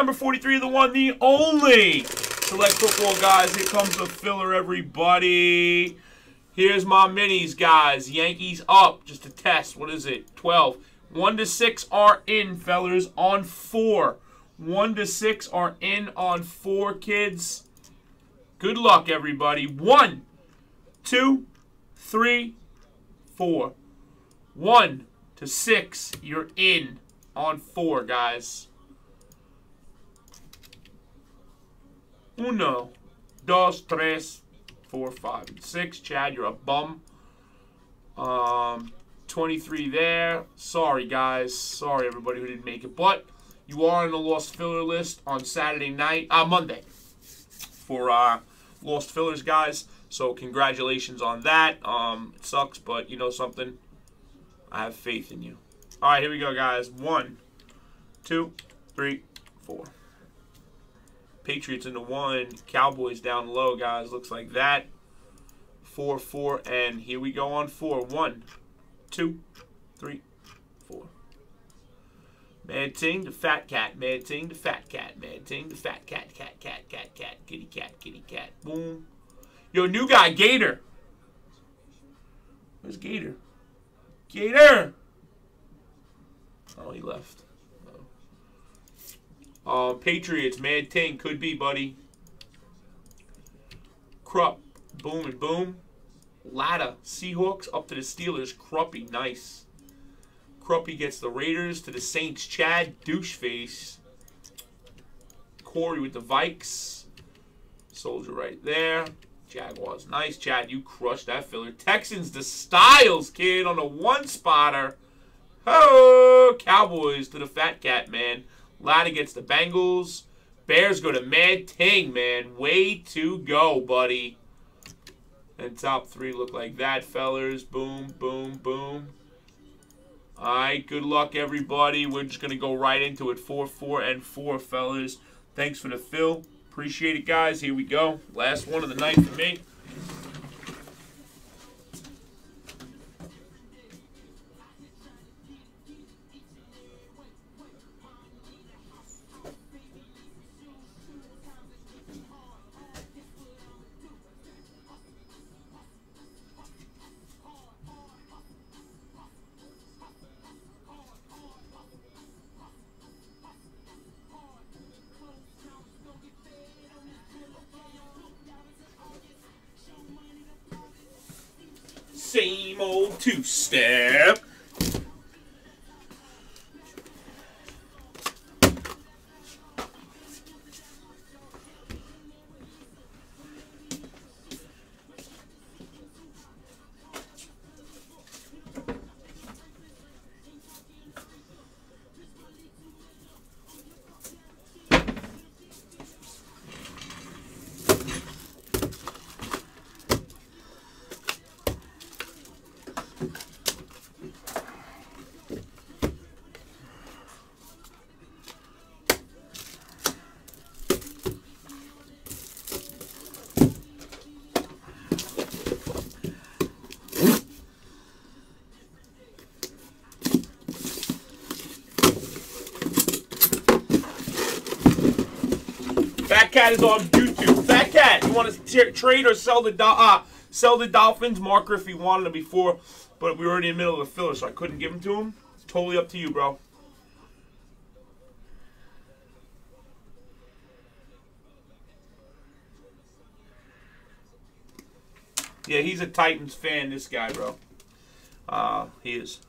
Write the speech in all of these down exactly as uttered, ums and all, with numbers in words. number forty-three, the one, the only Select Football, guys. Here comes the filler, everybody. Here's my minis, guys. Yankees up, just to test. What is it? twelve. one to six are in, fellas, on four. one to six are in on four, kids. Good luck, everybody. One, two, three, four. One to six, you're in on four, guys. Uno, dos, tres, four, five, and six. Chad, you're a bum. Um, twenty-three there. Sorry, guys. Sorry, everybody who didn't make it, but you are on the Lost Filler list on Saturday night, uh, Monday, for uh, Lost Fillers, guys. So congratulations on that. Um, it sucks, but you know something? I have faith in you. All right, here we go, guys. One, two, three, four. Patriots into one. Cowboys down low, guys. Looks like that. Four, four, and here we go on four. One, two, three, four. Mad Ting to Fat Cat, Mad Ting to Fat Cat, Mad Ting to Fat Cat, Cat, Cat, Cat, Cat, Kitty Cat, Kitty Cat, boom. Yo, new guy, Gator. Where's Gator? Gator! Oh, he left. Uh, Patriots, Mad Ting, could be, buddy. Krupp, boom and boom. Latta, Seahawks, up to the Steelers, Kruppy, nice. Kruppy gets the Raiders to the Saints. Chad, doucheface. Corey with the Vikes. Soldier right there. Jaguars, nice. Chad, you crushed that filler. Texans to Styles, kid, on a one-spotter. Oh, Cowboys to the Fat Cat, man. Latta gets the Bengals. Bears go to Mad Ting, man. Way to go, buddy. And top three look like that, fellers. Boom, boom, boom. All right, good luck, everybody. We're just going to go right into it. Four, four, and four, fellas. Thanks for the fill. Appreciate it, guys. Here we go. Last one of the night for me. Same old two-step. Fat Cat is on YouTube. Fat Cat, you want to trade or sell the uh, sell the Dolphins? Mark Griffey wanted him before, but we were already in the middle of the filler, so I couldn't give him to him. It's totally up to you, bro. Yeah, he's a Titans fan, this guy, bro. Uh, he is.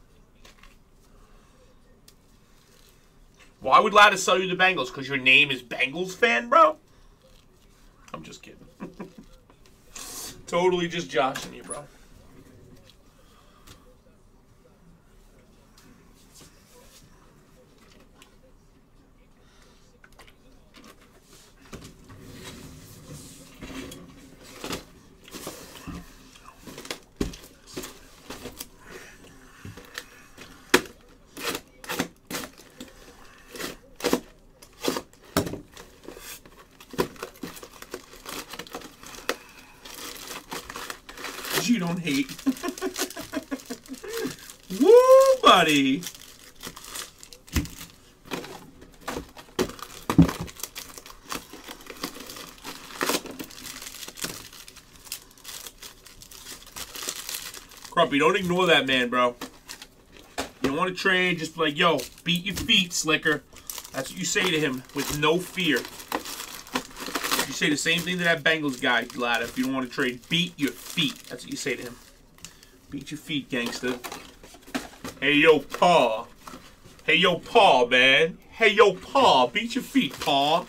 Why would Latta sell you the Bengals? Because your name is Bengals fan, bro? I'm just kidding. Totally just joshing you, bro. You don't hate. Woo, buddy. Crumpy, don't ignore that man, bro. You don't want to trade, just be like, yo, beat your feet, Slicker. That's what you say to him with no fear. You say the same thing to that Bengals guy, Glad, if you don't want to trade. Beat your feet. That's what you say to him. Beat your feet, gangster. Hey, yo, Paul. Hey, yo, Paul, man. Hey, yo, Paul. Beat your feet, Paul.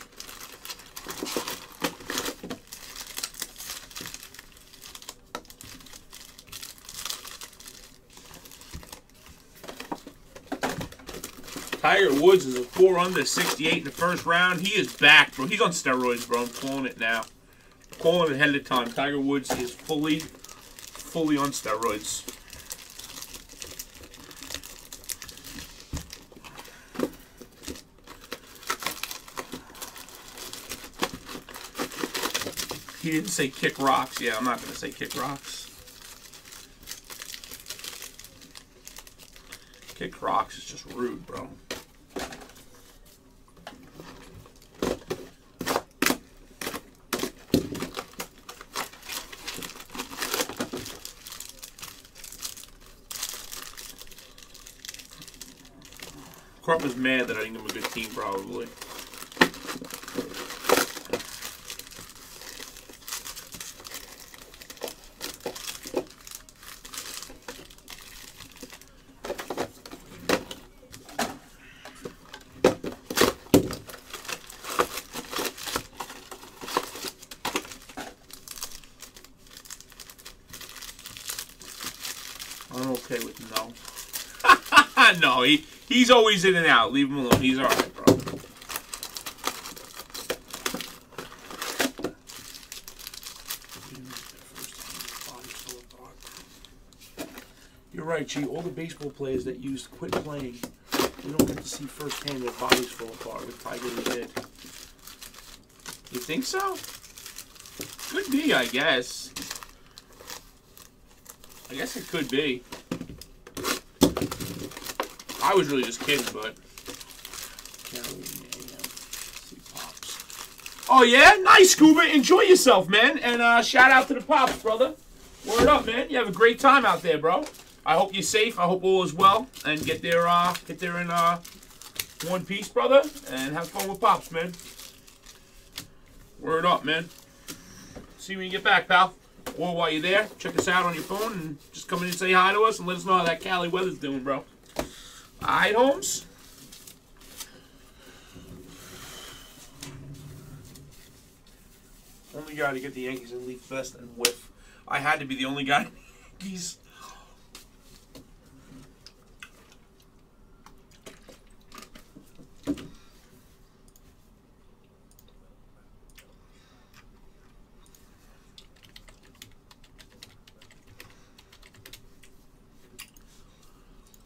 Tiger Woods is a four under sixty-eight in the first round. He is back, bro. He's on steroids, bro. I'm calling it now. I'm calling it ahead of time. Tiger Woods is fully, fully on steroids. He didn't say kick rocks. Yeah, I'm not going to say kick rocks. Kick rocks is just rude, bro. Crump is mad that I didn't give him a good team, probably. No, he, he's always in and out. Leave him alone. He's all right, bro. You're right, G. All the baseball players that used to quit playing, we don't get to see firsthand their bodies fall apart with Tiger and Ted. You think so? Could be, I guess. I guess it could be. I was really just kidding, but. Oh, yeah? Nice, Scuba. Enjoy yourself, man. And uh, shout out to the Pops, brother. Word up, man. You have a great time out there, bro. I hope you're safe. I hope all is well. And get there, uh, get there in uh, one piece, brother. And have fun with Pops, man. Word up, man. See you when you get back, pal. Or while you're there, check us out on your phone. And just come in and say hi to us and let us know how that Cali weather's doing, bro. Alright, Holmes. Only guy to get the Yankees in league fest and whiff. I had to be the only guy in the Yankees.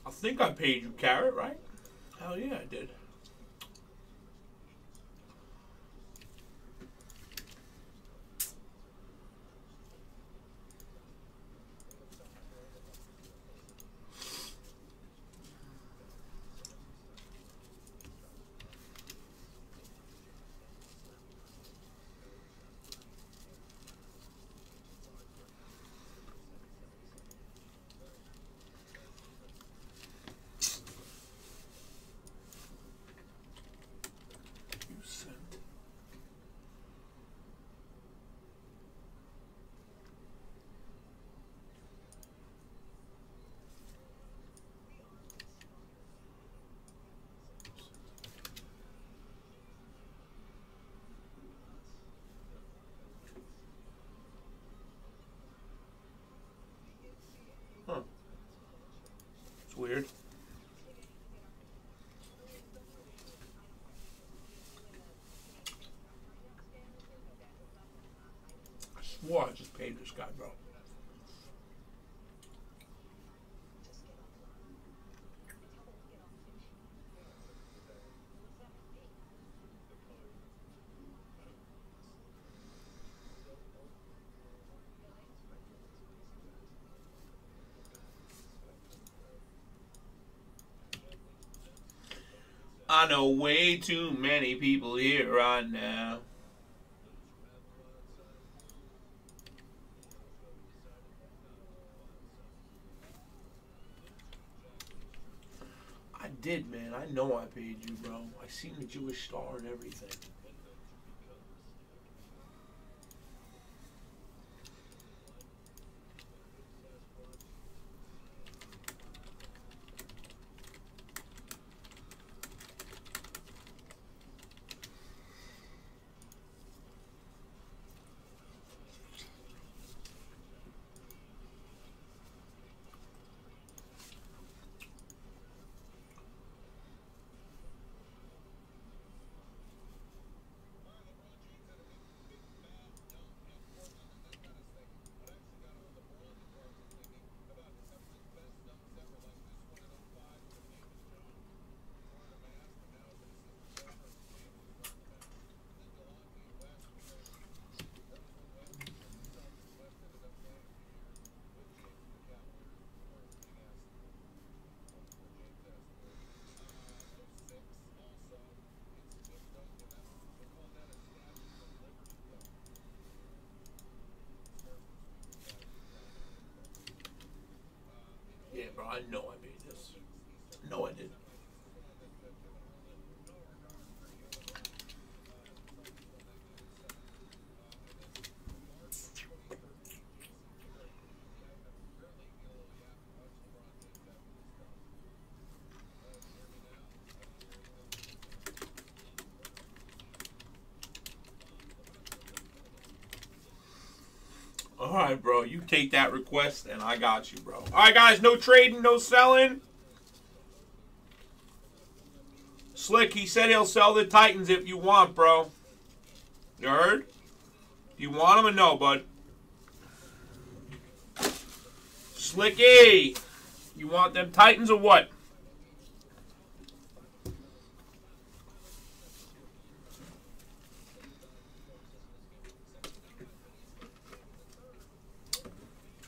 I think I paid you, Carrot, right? Hell yeah, I did. Weird. I swore I just paid this guy, bro. I know way too many people here right now. did, man. I know I paid you, bro. I seen the Jewish star and everything. I know I made this. No, I didn't. Alright, bro, you take that request and I got you, bro. Alright, guys, no trading, no selling. Slick, he said he'll sell the Titans if you want, bro. You heard? You want him or no, bud? Slicky, you want them Titans or what?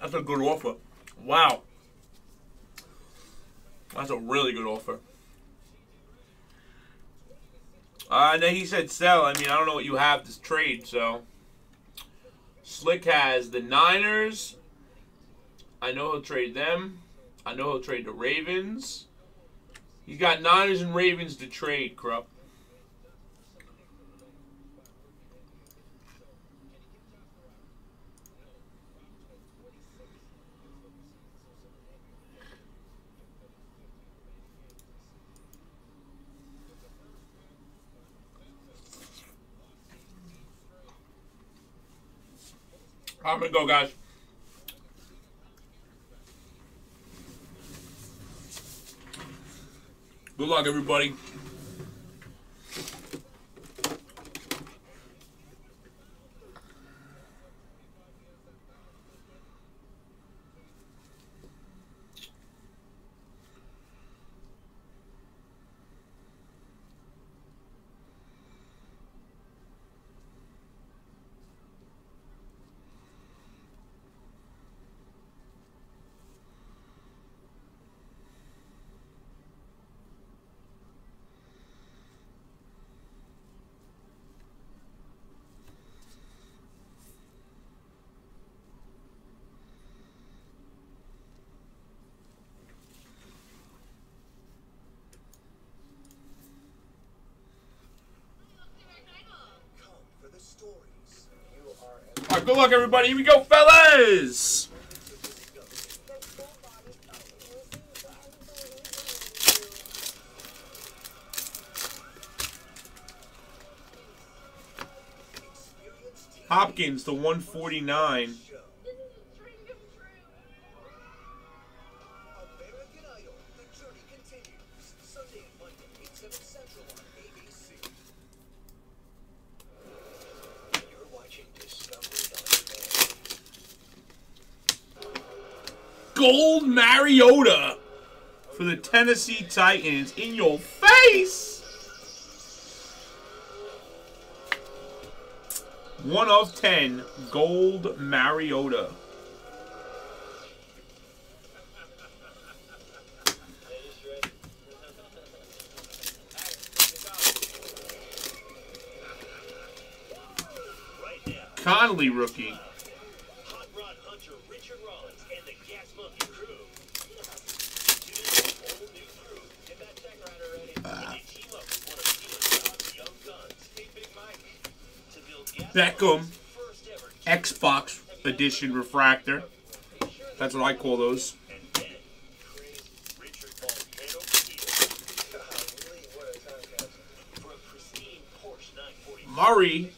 That's a good offer. Wow. That's a really good offer. Uh, and then he said sell. I mean, I don't know what you have to trade, so. Slick has the Niners. I know he'll trade them. I know he'll trade the Ravens. He's got Niners and Ravens to trade, Krupp. I'm gonna go, guys. Good luck, everybody. Alright, good luck, everybody. Here we go, fellas! Hopkins to one forty-nine. Gold Mariota for the Tennessee Titans. In your face! One of ten. Gold Mariota. Conley rookie. Gas Monkey crew. Tune in to a whole new crew in that tech ride. Beckham Xbox Edition refractor. That's what I call those. Murray.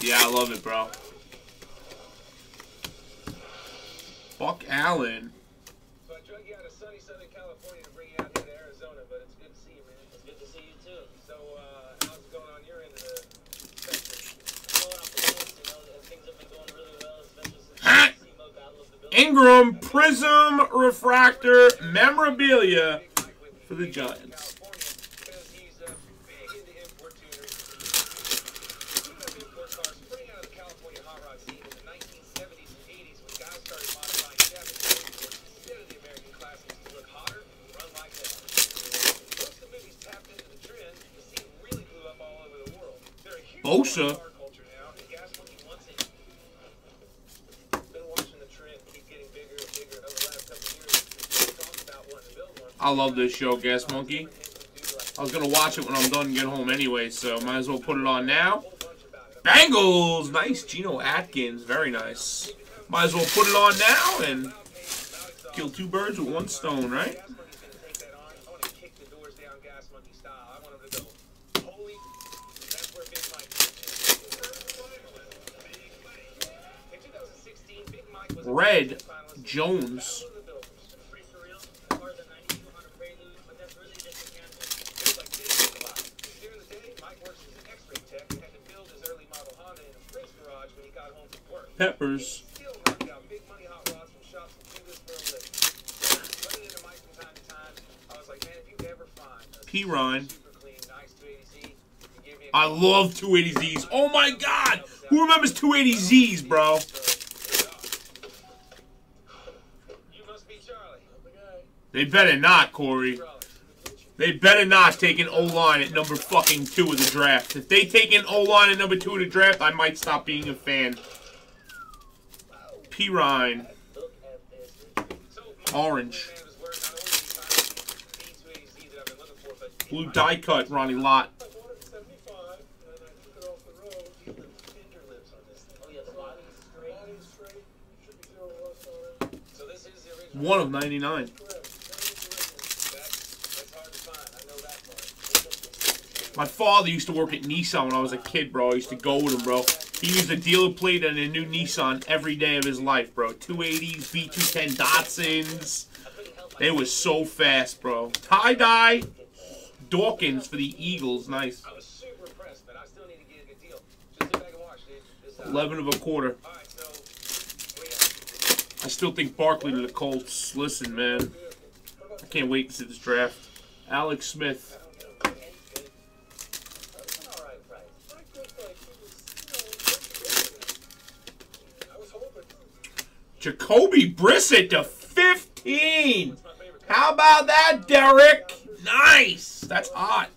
Yeah, I love it, bro. Buck Allen. So I drug you out of sunny Southern California to bring you out here to Arizona, but it's good to see you, man. It's good to see you, too. So, uh, how's it going on your end of the spectrum? It's going off the list, you know, things have been going really well, especially since C M O got out of the building. Ingram Prism Refractor Memorabilia for the Giants. Bosa. I love this show, Gas Monkey. I was going to watch it when I'm done and get home anyway, so might as well put it on now. Bengals! Nice, Geno Atkins. Very nice. Might as well put it on now and kill two birds with one stone, right? Red Jones. Peppers. P. Ryan. I love two eighty Z's. Oh my God! Who remembers two eighty Z's, bro? They better not, Corey. They better not take an O-line at number fucking two of the draft. If they take an O-line at number two of the draft, I might stop being a fan. Pirine. Orange. Blue die cut, Ronnie Lott. One of ninety-nine. My father used to work at Nissan when I was a kid, bro. I used to go with him, bro. He used a dealer plate and a new Nissan every day of his life, bro. two eighties, B two ten Datsuns. They were so fast, bro. Tie-dye Dawkins for the Eagles. Nice. eleven of a quarter. I still think Barkley to the Colts. Listen, man. I can't wait to see this draft. Alex Smith. Jacoby Brissett to fifteen. How about that, Derek? Nice. That's hot.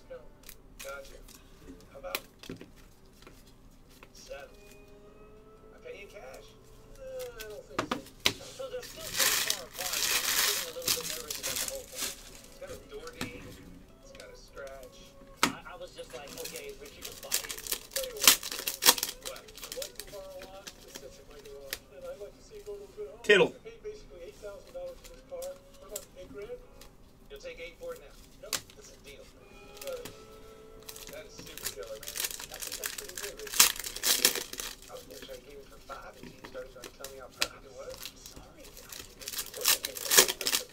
Tittle. You'll take eight for it now. Nope, that's a deal. That is super killer, man. I think that's pretty good, Richie. I was gonna try to give it for five and you started trying to tell me how perfect it was. Sorry,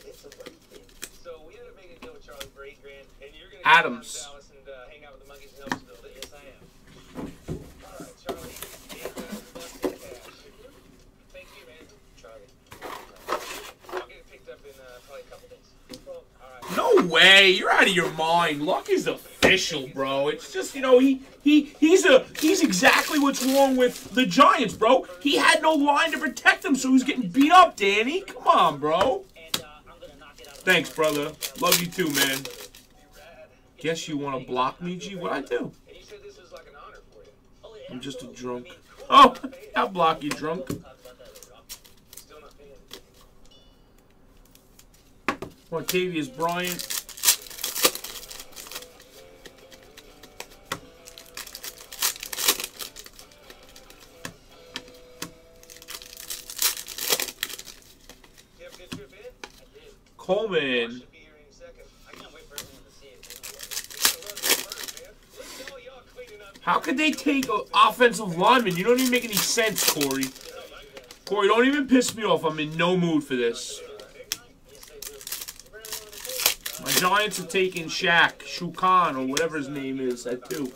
it's a great thing. So we ended up making a deal with Charlie for eight grand, and you're gonna Adams. And uh, hang out with the monkeys and help us build it. Yes, I am. Alright, Charlie. No way! You're out of your mind. Luck is official, bro. It's just, you know, he he he's a he's exactly what's wrong with the Giants, bro. He had no line to protect him, so he's getting beat up, Danny. Come on, bro. Thanks, brother. Love you too, man. Guess you want to block me, G? What I do? I'm just a drunk. Oh, I'll block you, drunk. Martavius Bryant. Coleman. How could they take an offensive lineman? You don't even make any sense, Corey. Corey, don't even piss me off. I'm in no mood for this. My Giants are taking Shaq, Shukan, or whatever his name is at two.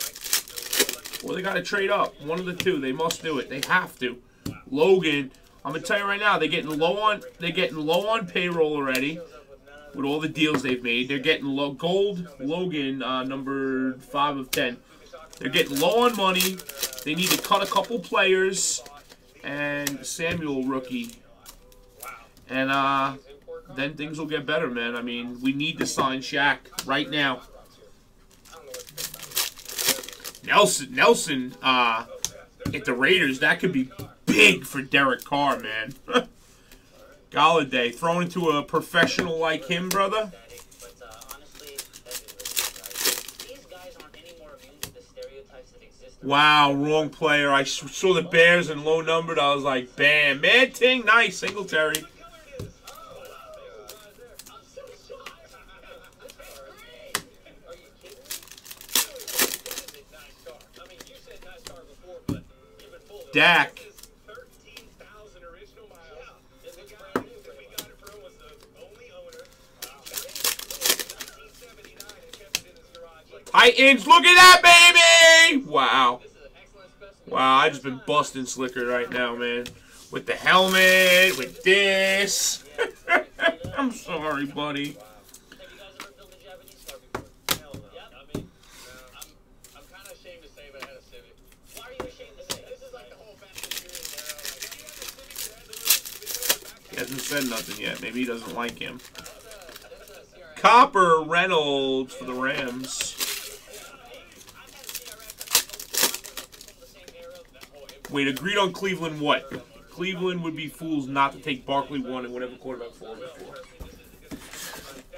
Well, they got to trade up. One of the two. They must do it. They have to. Logan, I'm gonna tell you right now, they're getting low on. They're getting low on payroll already. With all the deals they've made, they're getting low. Gold Logan, uh, number five of ten. They're getting low on money. They need to cut a couple players. And Samuel, rookie. And uh, then things will get better, man. I mean, we need to sign Shaq right now. Nelson, Nelson uh, at the Raiders, that could be big for Derek Carr, man. Galladay, thrown into a professional like him, brother. Wow, wrong player. I saw the Bears in low numbered. I was like, bam. Mad Ting, nice. Singletary. Dak. Titans, look at that, baby! Wow. Wow, I've just been busting Slicker right now, man. With the helmet, with this. I'm sorry, buddy. He hasn't said nothing yet. Maybe he doesn't like him. Copper Reynolds for the Rams. Wait, agreed on Cleveland what? Cleveland would be fools not to take Barkley one and whatever quarterback four before.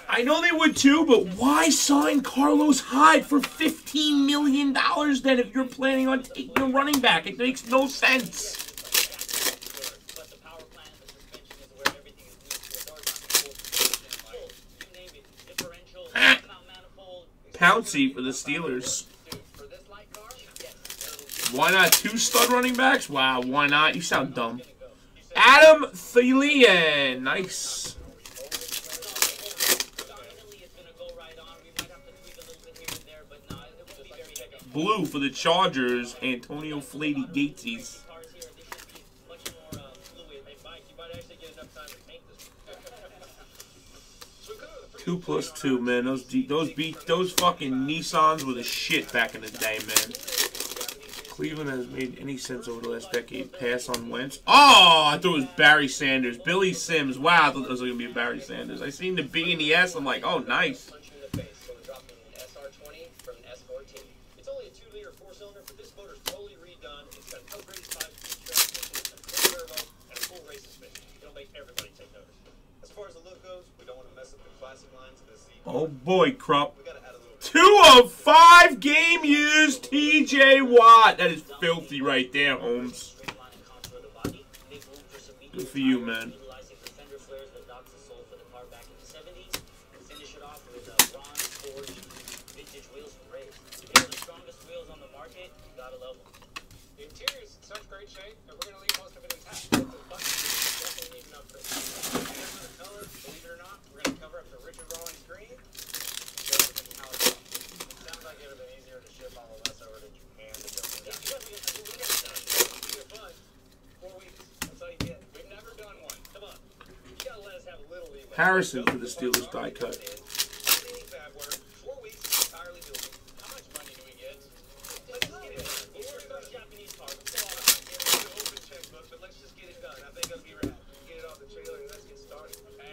I know they would too, but why sign Carlos Hyde for fifteen million dollars then if you're planning on taking a running back? It makes no sense. Ah. Pouncey for the Steelers. Why not two stud running backs? Wow, why not? You sound dumb. Adam Thielen. Nice. Blue for the Chargers. Antonio Flady Gatesies. Two plus two, man. Those those beat those fucking Nissans were the shit back in the day, man. Cleveland has made any sense over the last decade. Pass on Wentz. Oh, I thought it was Barry Sanders. Billy Sims. Wow, I thought it was going to be Barry Sanders. I seen the B and the S. I'm like, oh, nice. Oh, boy, Krupp. Two of five game used T J Watt. That is filthy right there, Holmes. Good for you, man. Harrison for the Steelers die cut.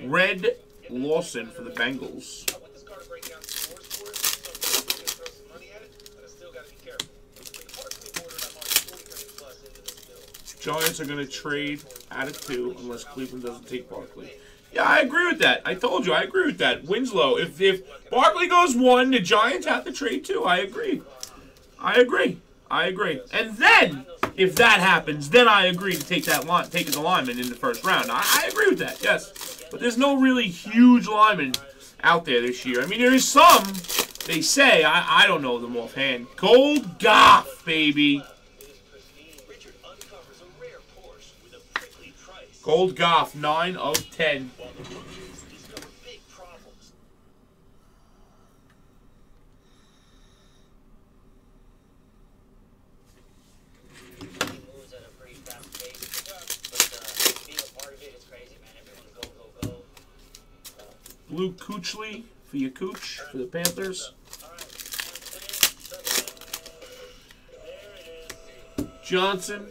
Red Lawson for the Bengals. Giants are going to trade out of two unless Cleveland doesn't take Barkley. Yeah, I agree with that. I told you, I agree with that. Winslow, if, if Barkley goes one, the Giants have to trade two. I agree. I agree. I agree. And then, if that happens, then I agree to take that line, take the lineman in the first round. I, I agree with that, yes. But there's no really huge lineman out there this year. I mean, there is some, they say. I, I don't know them offhand. Gold Goff, baby. Gold Goff, nine of ten. Blue Koochley for your Cooch for the Panthers. Johnson.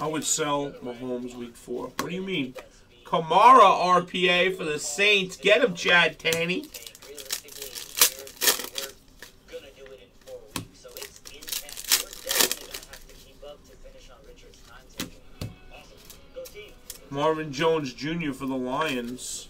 I would sell Mahomes week four. What do you mean? Kamara R P A for the Saints. Get him, Chad Tanney. Marvin Jones Junior for the Lions.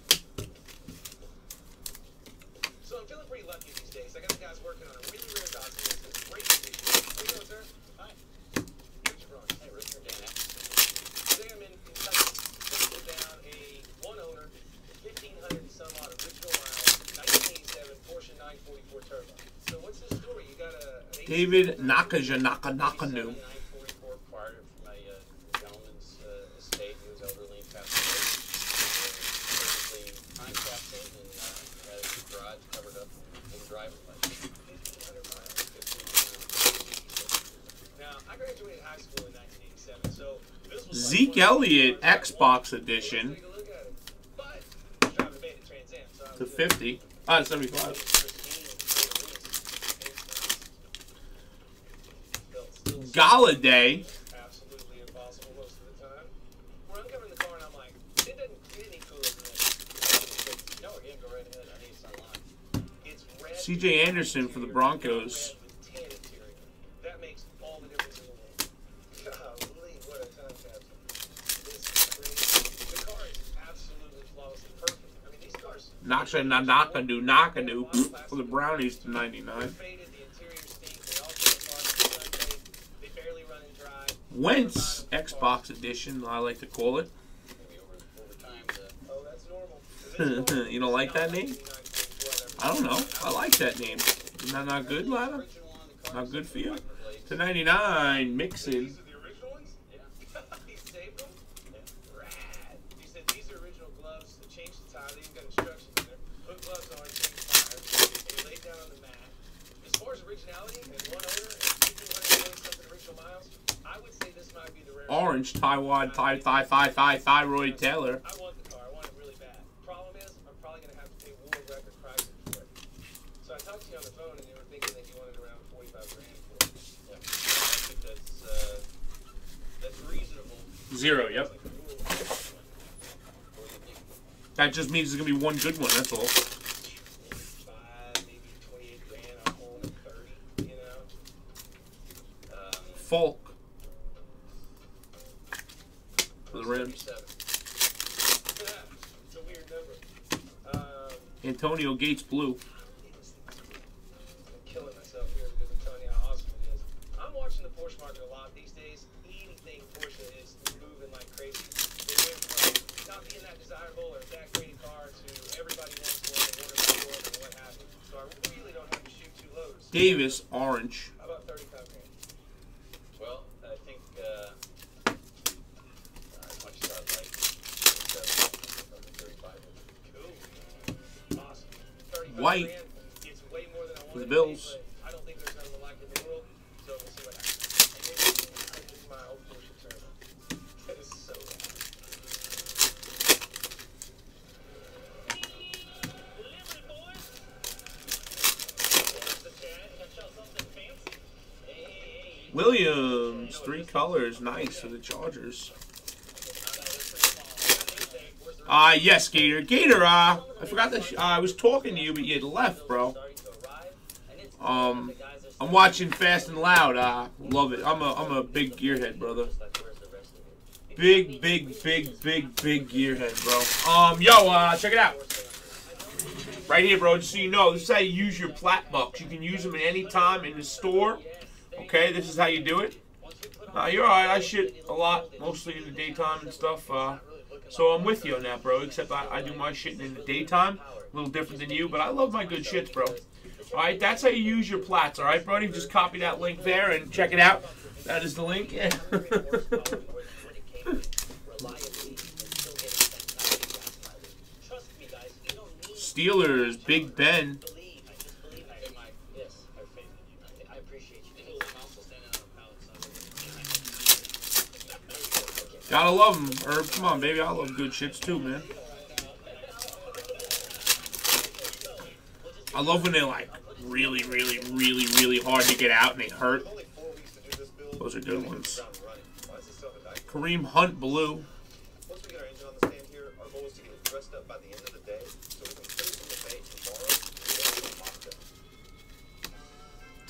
David Nakaja Naka Nakanu. Zeke Elliott Xbox Edition to fifty. Ah, to seventy-five. Galladay. Absolutely impossible most of the time. We're uncovering the car and I'm like, it doesn't get any cooler than this. No, again, go right ahead. I need sunlight. It's red. C J Anderson for the Broncos. That makes all the difference in the world. Golly, what a time capsule. This is crazy. The car is absolutely flawlessly perfect. I mean, these cars. Naksha Nanakadu Nakadu for the Brownies to ninety-nine. Wentz, Xbox Edition, I like to call it. You don't like that name? I don't know. I like that name. Isn't that not good, Lada? Not good for you? To ninety-nine, Mixon. Orange, Tywad, Ty, Ty, Ty, Ty, Thyroid Taylor. I want the car. I want it really bad. Problem is, I'm probably going to have to pay world record prices for it. So I talked to you on the phone, and they were thinking that you wanted around forty-five grand for it. Yeah. I think that's, uh, that's reasonable. Zero, yep. That just means there's going to be one good one, that's all. forty-five, maybe twenty-eight grand, a whole thirty, you know? Um, Folk. The Rams. Antonio Gates blue. Killing myself here because I'm telling you how awesome it is. I'm watching the Porsche market a lot these days. Anything Porsche is moving like crazy. They went from not being that desirable or that great a car to everybody wants one and orders for one and what have you. So I really don't have to shoot two loads. Davis orange. How about thirty-five grand? Well, I think. Uh, White for the Bills. Williams, three colors, nice for the Chargers. Ah, uh, yes, Gator. Gator, uh, I forgot that sh uh, I was talking to you, but you had left, bro. Um, I'm watching Fast and Loud. Uh, love it. I'm a, I'm a big gearhead, brother. Big, big, big, big, big gearhead, bro. Um, yo, uh, check it out. Right here, bro, just so you know, this is how you use your platbucks. You can use them at any time in the store. Okay, this is how you do it. Uh, you're alright, I shit a lot, mostly in the daytime and stuff. Uh, so I'm with you on that, bro, except I, I do my shitting in the daytime. A little different than you, but I love my good shits, bro. Alright, that's how you use your plats, alright, buddy? Just copy that link there and check it out. That is the link. Yeah. Steelers, Big Ben. Gotta love them, Herb. Come on, baby. I love good shits too, man. I love when they're like really, really, really, really hard to get out and they hurt. Those are good ones. Kareem Hunt, blue.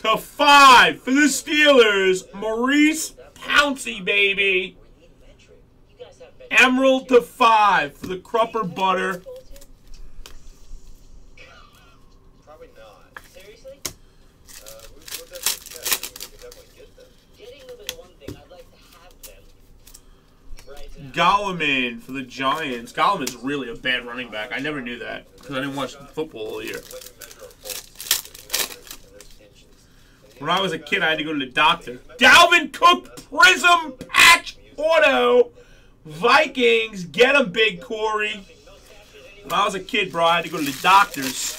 To five for the Steelers, Maurice Pouncey, baby. Emerald to five for the Crupper Butter. Probably not. Seriously? Uh, we would definitely get them. Getting them is one thing. I'd like to have them right now. Gallman for the Giants. Gallman's really a bad running back. I never knew that because I didn't watch football all year. When I was a kid, I had to go to the doctor. Dalvin Cook, Prism, Patch, Auto, Vikings. Get him, Big Corey. When I was a kid, bro, I had to go to the doctors.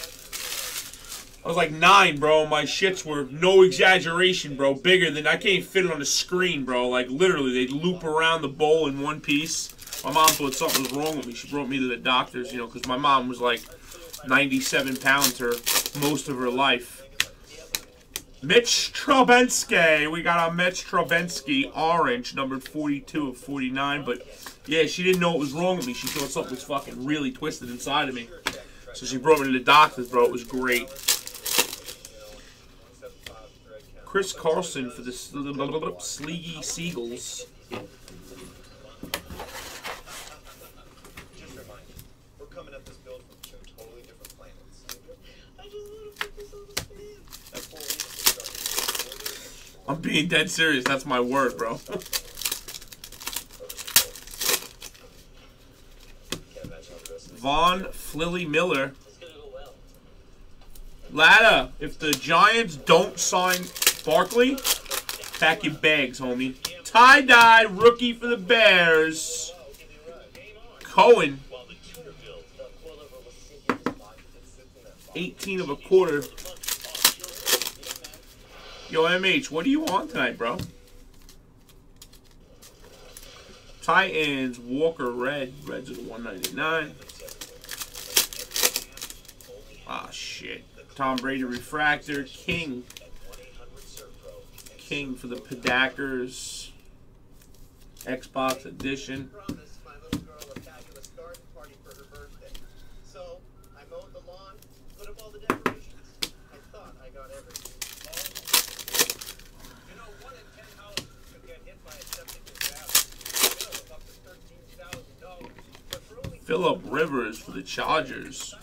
I was like nine, bro. My shits were, no exaggeration, bro, bigger than, I can't even fit it on the screen, bro. Like, literally, they'd loop around the bowl in one piece. My mom thought something was wrong with me. She brought me to the doctors, you know, because my mom was like ninety-seven pounds her most of her life. Mitch Trubisky, we got our Mitch Trubisky orange, numbered forty-two of forty-nine, but yeah, she didn't know what was wrong with me. She thought something was fucking really twisted inside of me. So she brought me to the doctors, bro. It was great. Chris Carlson for the Sleagy Seagulls. I'm being dead serious. That's my word, bro. Vaughn Flilly Miller. Latta, if the Giants don't sign Barkley, pack your bags, homie. Tie-dye rookie for the Bears. Cohen. eighteen of a quarter. Yo, M H, what are you on tonight, bro? Tight ends, Walker, red. Reds at one ninety-nine. Ah, shit. Tom Brady, refractor. King. King for the Packers. Xbox Edition. Phillip Rivers for the Chargers.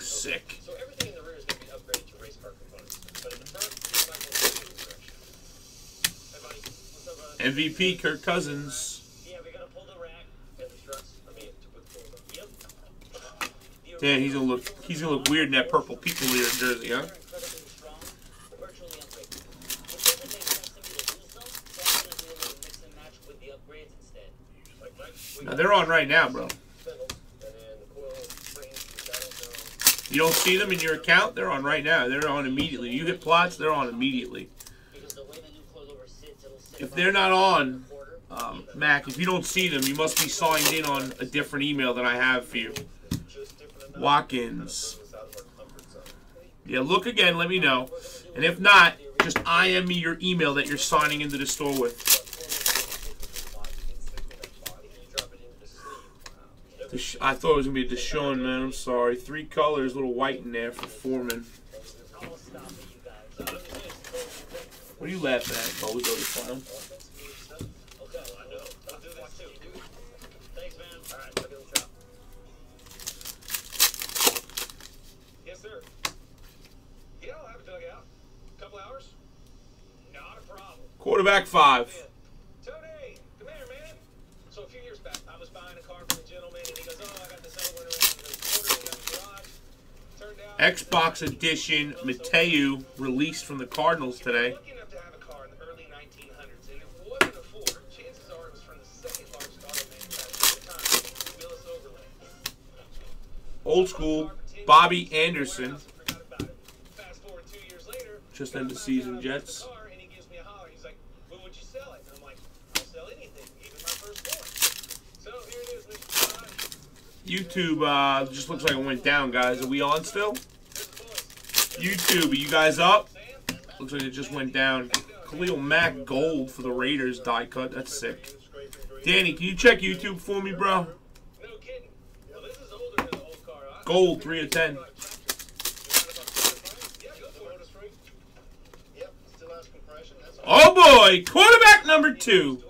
Sick. So everything in the rear is going to be upgraded to race car components. But in the front, it's not going to be the same direction. M V P Kirk Cousins. Yeah, he's gonna look he's gonna look weird in that purple people leader jersey, huh? Now they're on right now, bro. You don't see them in your account, they're on right now. They're on immediately. You hit plots, they're on immediately. If they're not on, Um, Mac, if you don't see them, you must be signed in on a different email than I have for you. Watkins. Yeah, look again, let me know. And if not, just I M me your email that you're signing into the store with. I thought it was going to be a Deshaun, man. I'm sorry. Three colors, little white in there for Foreman. What are you laughing at? Oh, we go to clown. Quarterback five. Tony, come here, man. So a few years back, I was buying a car from a gentleman, and he goes, "Oh, I got this other one around the corner." Xbox Edition, Mateu, released from the Cardinals today. Old school, Bobby Anderson. Just end the season, Jets. YouTube uh, just looks like it went down, guys. Are we on still? YouTube, are you guys up? Looks like it just went down. Khalil Mack gold for the Raiders die cut. That's sick. Danny, can you check YouTube for me, bro? Gold, three of ten. Oh, boy. Quarterback number two.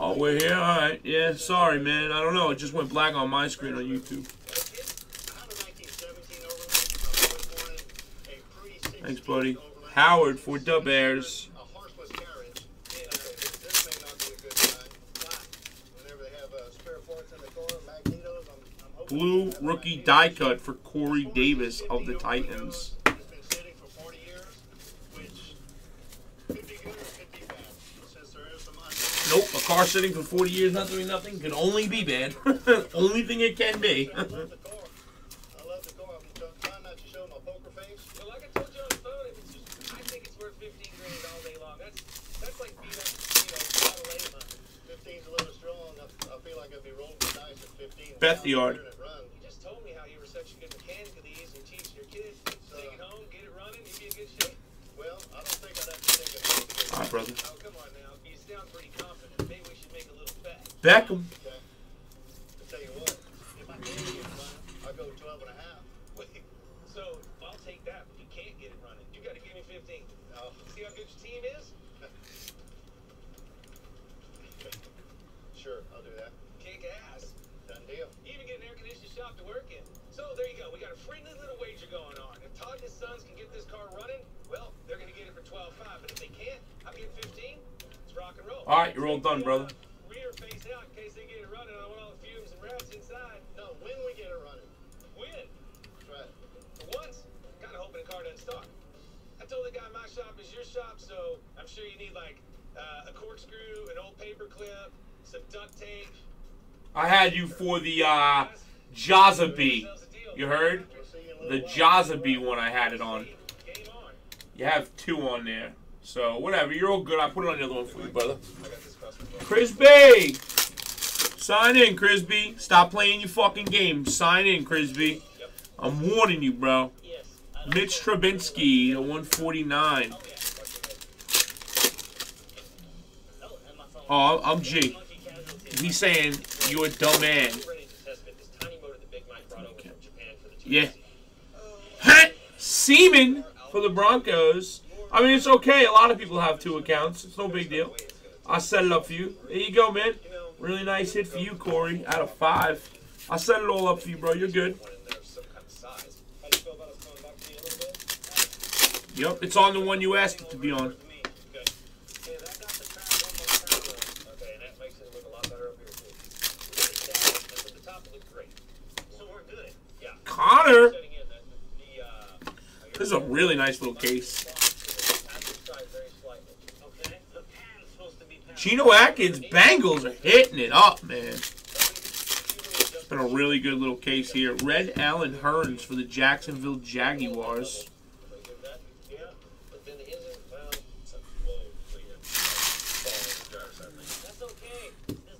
Oh, we're here? All right. Yeah, sorry, man. I don't know. It just went black on my screen on YouTube. Thanks, buddy. Howard for the Bears. Blue rookie die cut for Corey Davis of the Titans. Nope, a car sitting for forty years not doing nothing can only be bad. Only thing it can be. I love the car. I love the car. I'm trying not to show my poker face. Well, like I told you on the phone, if it's just, I think it's worth fifteen grand all day long. That's that's like being a bottle of fifteen's a little strong. I, I feel like I'd be rolling the dice at fifteen. Beth the yard. You just told me how you were such a good mechanic of these and teach your kids. Take it home, get it running, you'd be in good shape. Well, I don't think I'd have to think of it. All right, brother. Oh, come on now. You sound pretty confident. Maybe we should make a little bet. Beckham. Okay. I'll tell you what. If I can't get it running, I'll go twelve and a half. Wait, so I'll take that, but you can't get it running. You got to give me fifteen. Oh. See how good your team is? Sure, I'll do that. Kick ass. Done deal. You even get an air-conditioned shop to work in. So there you go. We got a friendly little wager going on. If Todd and his sons can get this car running, well, they're going to get it for twelve five. But if they can't, I'm getting fifteen. It's rock and roll. All right, you're all done, brother. Rear face out in case they get it running. I want all the fumes and rats inside. No, when we get it running. When? That's right. For once, kind of hoping the car doesn't start. I told the guy my shop is your shop, so I'm sure you need, like, uh, a corkscrew, an old paper clip, some duct tape. I had you for the uh, Jazabee. You heard? The Jazabee one I had it on. You have two on there. So, whatever. You're all good. I put it on the other one for you, brother. Crisby! Sign in, Crisby. Stop playing your fucking game. Sign in, Crisby. I'm warning you, bro. Mitch Trubinsky, the one forty-nine. Oh, I'm G. He's saying, you're a dumb man. Yeah. Seaman for the Broncos. I mean, it's okay. A lot of people have two accounts. It's no big deal. I set it up for you. There you go, man. Really nice hit for you, Corey, out of five. I set it all up for you, bro. You're good. Yep, it's on the one you asked it to be on. Connor. This is a really nice little case. Chino Atkins, Bengals are hitting it up, man. It's been a really good little case here. Red Allen Hurns for the Jacksonville Jaguars.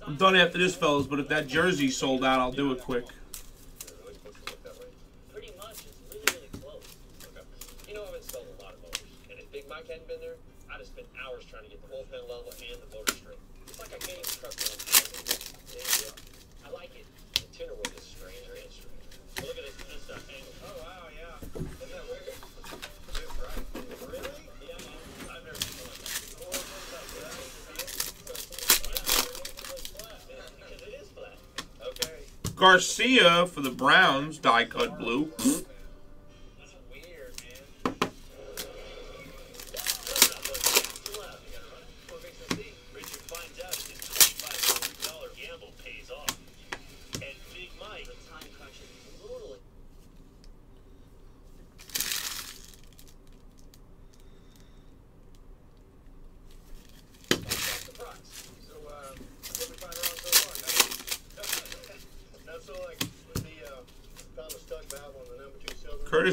I'm done after this, fellas, but if that jersey sold out, I'll do it quick. Pretty much, it's really, really close. You know, I've installed a lot of motors, and if Big Mike hadn't been there, I'd have spent hours trying to get the bullpen level and the motor straight. It's like I can't even trust my own. I like it. The tenor work is stranger and stranger. Look at this stuff angle. Oh, wow, yeah. Isn't that weird? Garcia for the Browns, die-cut blue.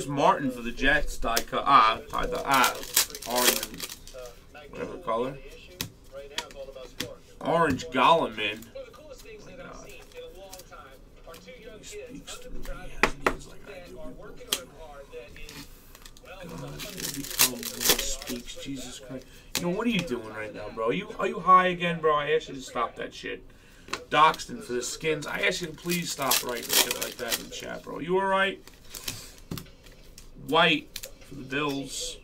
Martin for the Jets, die cut. Ah, I the ah, orange, whatever color. Orange Gollum, man. He speaks to me. He has needs like I do. God, he comes and speaks. Jesus Christ. Yo, what are you doing right now, bro? Are you are you high again, bro? I asked you to stop that shit. Doxton for the Skins. I asked you to please stop writing shit like that in the chat, bro. You all right? White for the Bills.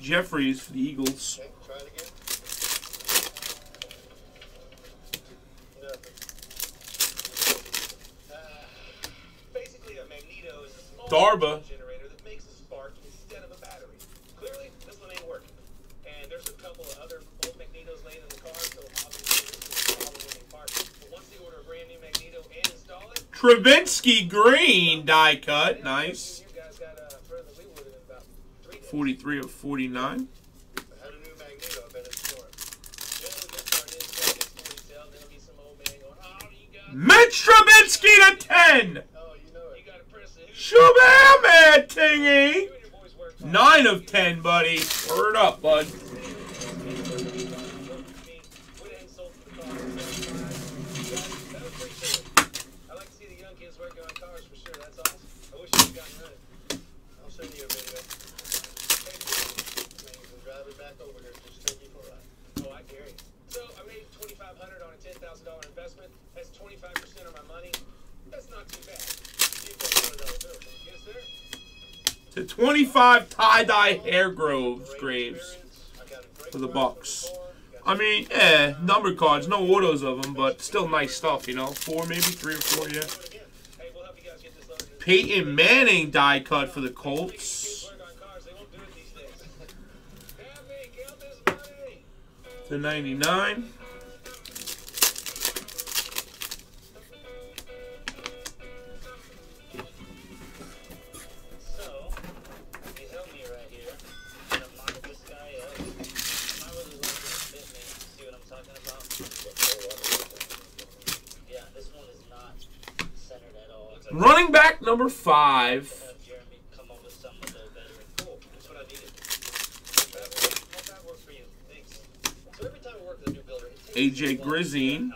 Jeffries for the Eagles. Darba. Generator that makes a spark instead of a battery. Clearly, this one ain't working. And there's a couple of other old magnetos laying in the car, so obviously this is probably when they part. But once they order a brand new magneto and install it, Travinsky green die cut, nice. You guys got uh, further leeway in about three days. forty-three of forty-nine. Mitch Trubisky to ten. Shabam Tingy! Nine of ten, buddy. Word up, bud. I like to see the young kids working on cars for sure. That's awesome. I wish you'd gotten ready. I'll send you a video. You can drive it back over here. Just take you for a ride. Oh, I carry. So I made twenty-five hundred dollars on a ten thousand dollar investment. That's twenty-five percent of my money. That's not too bad. To twenty-five tie-dye hair groves graves for the Bucks. I mean, eh, number cards, no autos of them, but still nice stuff, you know. Four, maybe three or four, yeah. Peyton Manning die cut for the Colts. The ninety-nine. Running back number five. A J Grizzine.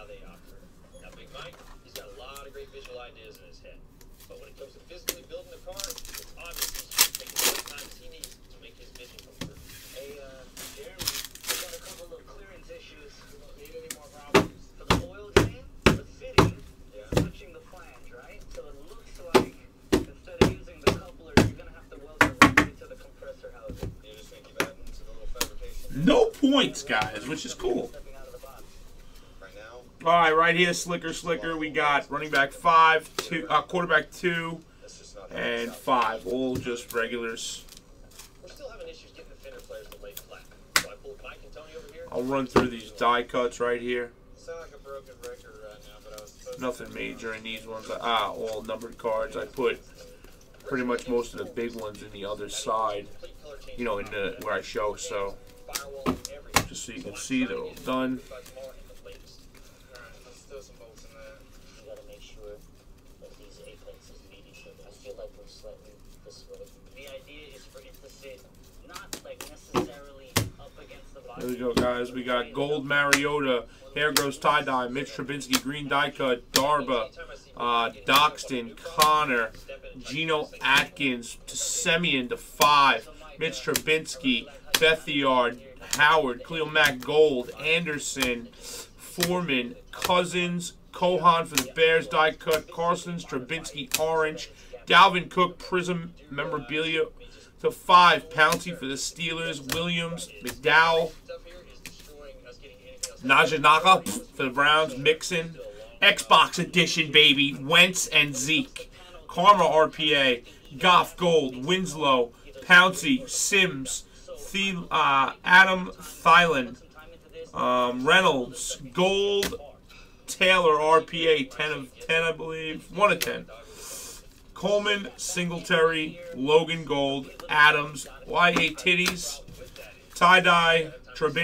Points, guys, which is cool. All right, right here, Slicker, Slicker. We got running back five, two, uh, quarterback two, and five. All just regulars. I'll run through these die cuts right here. Nothing major in these ones. Ah, all numbered cards. I put pretty much most of the big ones in the other side, you know, in the, where I show. So just so you can see they're all done. There we go, guys. We got Gold Mariota, Hair Grows Tie-Dye, Mitch Trubinsky, Green Dye Cut, Darba, uh, Doxton, Connor, Geno Atkins, Semien to five, Mitch Trubinsky, Bethiard, Howard, Cleo Mack, Gold, Anderson, Foreman, Cousins, Cohan for the Bears, Dye Cut, Carlson's, Trubinsky, Orange, Dalvin Cook, Prism Memorabilia to five, Pouncey for the Steelers, Williams, McDowell, Najee Naka for the Browns, Mixon, Xbox Edition, baby, Wentz and Zeke, Karma R P A, Goff Gold, Winslow, Pouncey, Sims, Thiel, uh, Adam Thielen, um, Reynolds, Gold, Taylor R P A, ten of ten, I believe, one of ten. Coleman, Singletary, Logan Gold, Adams, Y A Titties, Tie-Dye,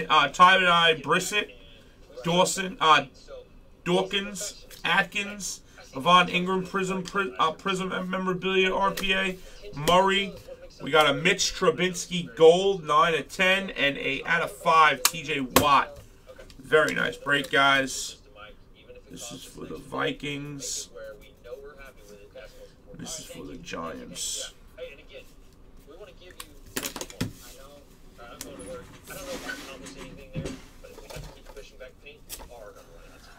uh, Tie-Dye, Brissett, Dawson, uh, Dawkins, Atkins, Yvonne Ingram, Prism, uh, Prism Memorabilia, R P A, Murray. We got a Mitch Trubinsky Gold, nine of ten, and a out of five, T J Watt. Very nice break, guys. This is for the Vikings. This is for the Giants. Hey, and again, we want to give you football. I know, uh, I'm going to work. I don't know if I can accomplish anything there, but if we have to keep pushing back paint, we are going to run out of time.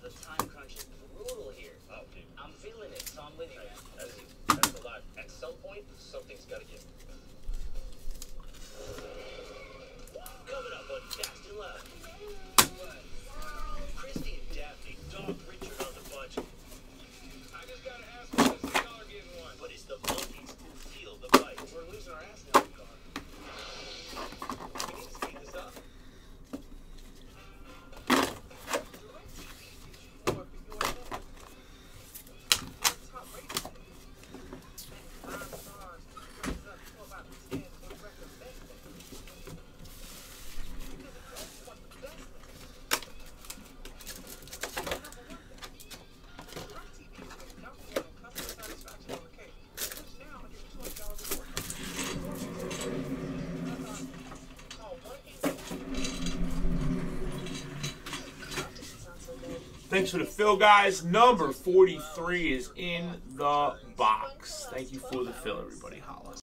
The time crunch is brutal here. Oh, dude. I'm feeling it, so I'm with you. That's, that's a lot. At some point, something's got to give. Coming up on Fast and Loud. Christy and Daphne, Dog Richard on the budget. Thanks for the fill, guys. Number forty-three is in the box. Thank you for the fill, everybody. Holla.